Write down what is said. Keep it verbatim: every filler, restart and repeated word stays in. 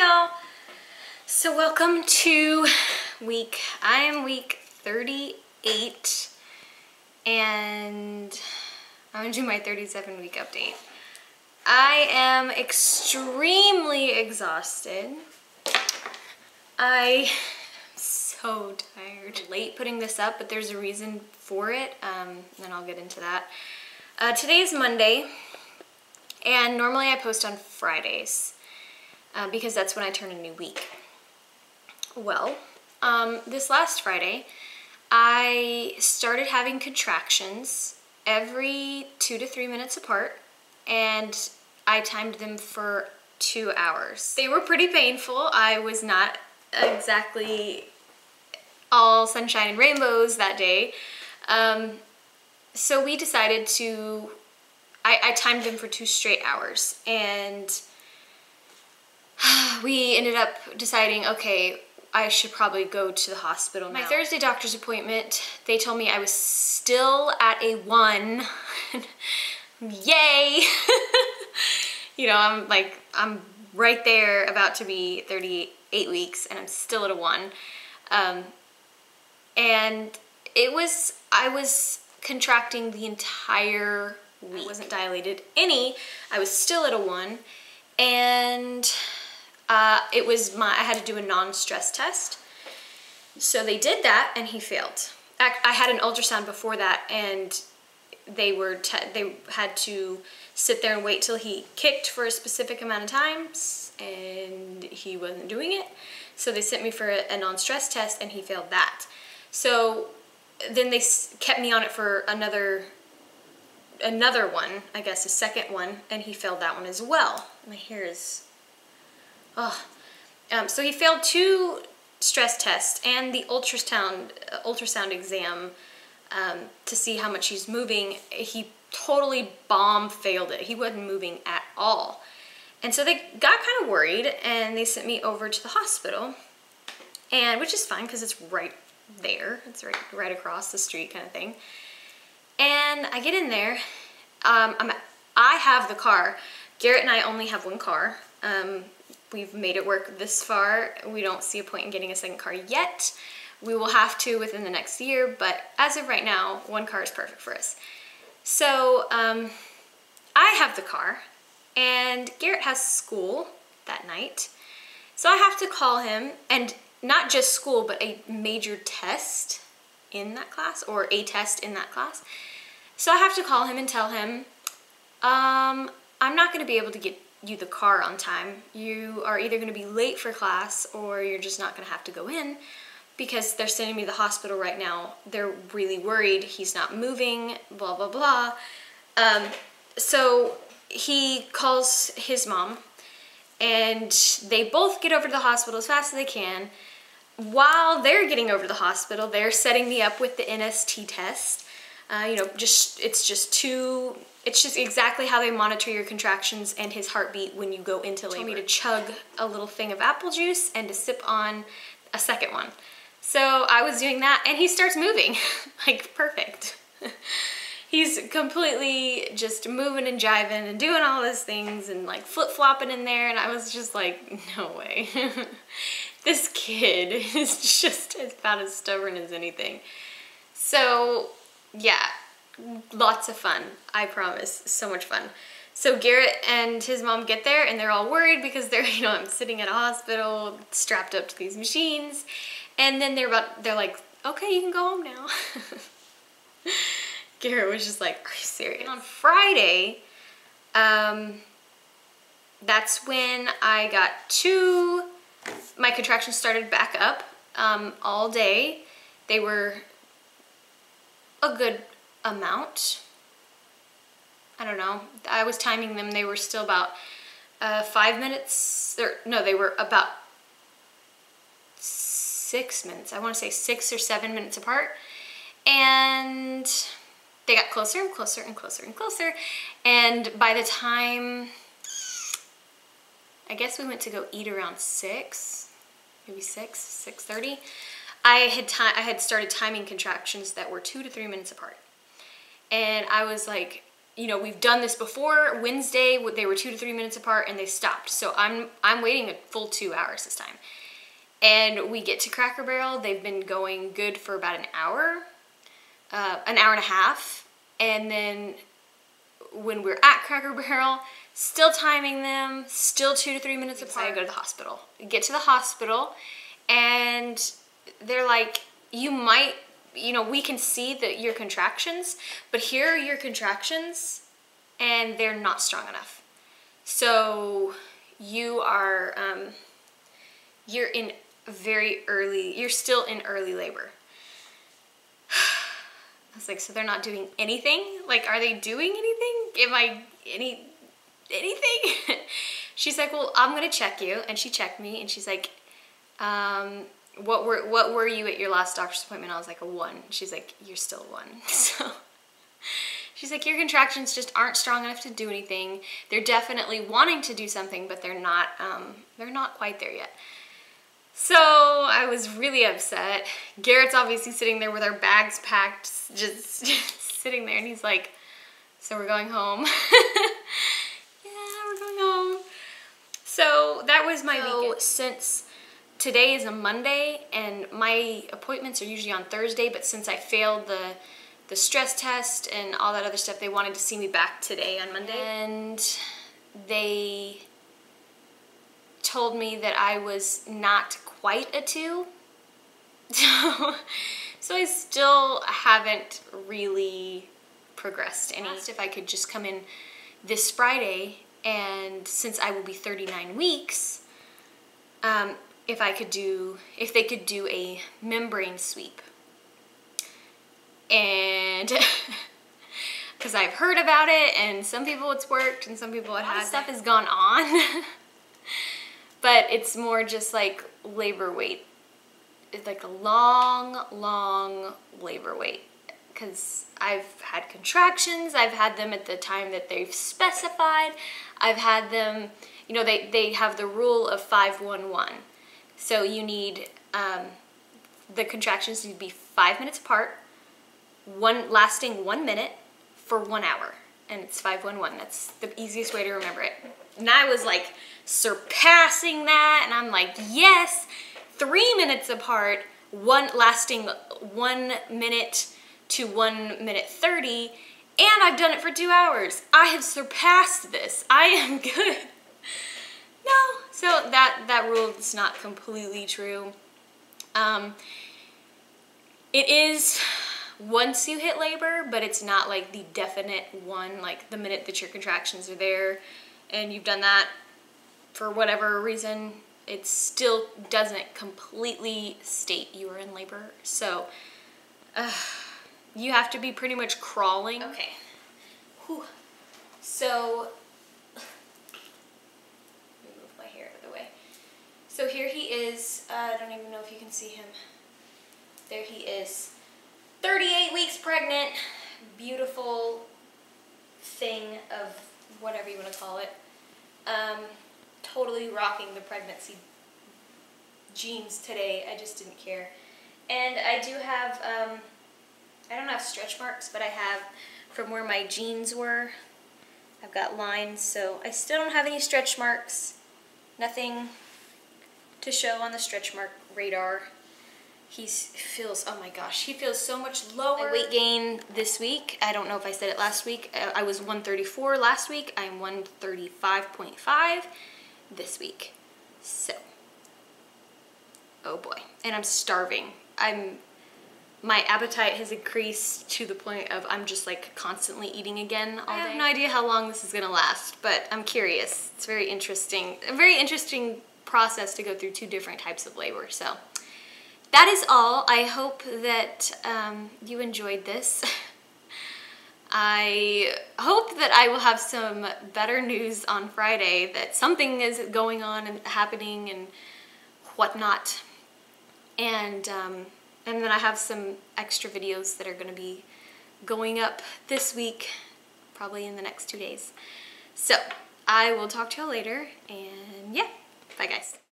Hey y'all! So welcome to week, I am week thirty-eight and I'm gonna do my thirty-seven week update. I am extremely exhausted. I am so tired. I'm late putting this up, but there's a reason for it, um, and I'll get into that. Uh, today is Monday and normally I post on Fridays. Uh, because that's when I turn a new week. Well, um, this last Friday, I started having contractions every two to three minutes apart, and I timed them for two hours. They were pretty painful. I was not exactly all sunshine and rainbows that day. Um, so we decided to, I, I timed them for two straight hours, and we ended up deciding, okay, I should probably go to the hospital now. My Thursday doctor's appointment, they told me I was still at a one. Yay! You know, I'm like, I'm right there, about to be thirty-eight weeks, and I'm still at a one. Um, and it was, I was contracting the entire week. I wasn't dilated any. I was still at a one. And uh, it was my, I had to do a non-stress test. So they did that and he failed. I, I had an ultrasound before that and they were, te they had to sit there and wait till he kicked for a specific amount of times and he wasn't doing it. So they sent me for a, a non-stress test and he failed that. So then they s kept me on it for another another one, I guess, a second one, and he failed that one as well. My hair is, oh. Um, so he failed two stress tests and the ultrasound, uh, ultrasound exam um, to see how much he's moving. He totally bomb failed it. He wasn't moving at all. And so they got kind of worried and they sent me over to the hospital, and which is fine because it's right there. It's right, right across the street kind of thing. And I get in there, um, I'm, I have the car. Garrett and I only have one car. Um, we've made it work this far. We don't see a point in getting a second car yet. We will have to within the next year, but as of right now, one car is perfect for us. So um, I have the car and Garrett has school that night. So I have to call him, and not just school, but a major test in that class, or a test in that class. So I have to call him and tell him, um, I'm not going to be able to get you the car on time. You are either going to be late for class or you're just not going to have to go in because they're sending me to the hospital right now. They're really worried. He's not moving, blah, blah, blah. Um, so he calls his mom and they both get over to the hospital as fast as they can. While they're getting over to the hospital, they're setting me up with the N S T test. Uh, you know, just it's just two, it's just exactly how they monitor your contractions and his heartbeat when you go into labor. Told me to chug a little thing of apple juice and to sip on a second one. So I was doing that and he starts moving, like perfect. He's completely just moving and jiving and doing all those things and like flip-flopping in there, and I was just like, no way. This kid is just about as stubborn as anything. So yeah, lots of fun, I promise, so much fun. So Garrett and his mom get there and they're all worried because they're, you know, I'm sitting at a hospital strapped up to these machines, and then they're about, they're like, okay, you can go home now. Garrett was just like, are you serious? And on Friday, um, that's when I got two. My contractions started back up um, all day. They were a good amount. I don't know. I was timing them. They were still about uh, five minutes. Or, no, they were about six minutes. I want to say six or seven minutes apart. And they got closer and closer and closer and closer. And by the time, I guess we went to go eat around six, maybe six, six thirty. I had time. I had started timing contractions that were two to three minutes apart, and I was like, you know, we've done this before. Wednesday, they were two to three minutes apart and they stopped. So I'm, I'm waiting a full two hours this time. And we get to Cracker Barrel. They've been going good for about an hour, uh, an hour and a half. And then when we're at Cracker Barrel, still timing them, still two to three minutes apart. So I go to the hospital. Get to the hospital and they're like, you might, you know, we can see that your contractions, but here are your contractions and they're not strong enough. So you are, um, you're in very early, you're still in early labor. I was like, so they're not doing anything? Like, are they doing anything? Am I, any, anything? She's like, well, I'm gonna check you. And she checked me and she's like, um, what were, what were you at your last doctor's appointment? I was like, a one. She's like, you're still a one. So she's like, your contractions just aren't strong enough to do anything. They're definitely wanting to do something, but they're not, um, they're not quite there yet. So I was really upset. Garrett's obviously sitting there with our bags packed, just, just sitting there. And he's like, so we're going home. Yeah, we're going home. So that was my so, weekend. Since today is a Monday and my appointments are usually on Thursday, but since I failed the, the stress test and all that other stuff, they wanted to see me back today on Monday. And they told me that I was not quite a two. So, so I still haven't really progressed. And asked if I could just come in this Friday, and since I will be thirty-nine weeks, um, if I could do, if they could do a membrane sweep. And because I've heard about it and some people it's worked and some people it hasn't. Stuff has gone on. But it's more just like labor wait. It's like a long, long labor wait. Because I've had contractions. I've had them at the time that they've specified. I've had them, you know, they, they have the rule of five one one. So you need, um, the contractions need to be five minutes apart, one lasting one minute for one hour. And it's five one one. That's the easiest way to remember it. And I was like surpassing that, and I'm like, yes, three minutes apart, one lasting one minute to one minute thirty, and I've done it for two hours. I have surpassed this. I am good. No, so that that rule is not completely true. Um, it is once you hit labor, but it's not like the definite one, like the minute that your contractions are there, and you've done that for whatever reason, it still doesn't completely state you are in labor. So uh, you have to be pretty much crawling. Okay. Whew. So, let me move my hair out of the way. So here he is. Uh, I don't even know if you can see him. There he is. thirty-eight weeks pregnant. Beautiful thing of whatever you want to call it. Um, totally rocking the pregnancy jeans today. I just didn't care. And I do have, um, I don't have stretch marks, but I have from where my jeans were. I've got lines, so I still don't have any stretch marks. Nothing to show on the stretch mark radar. He feels, oh my gosh, he feels so much lower. My weight gain this week, I don't know if I said it last week, I was one thirty-four last week, I'm one thirty-five point five this week. So, oh boy, and I'm starving. I'm, my appetite has increased to the point of I'm just like constantly eating again all day. I have no idea how long this is gonna last, but I'm curious. It's very interesting, a very interesting process to go through two different types of labor, so. That is all. I hope that um, you enjoyed this. I hope that I will have some better news on Friday, that something is going on and happening and whatnot. And, um, and then I have some extra videos that are going to be going up this week, probably in the next two days. So I will talk to you later, and yeah, bye guys.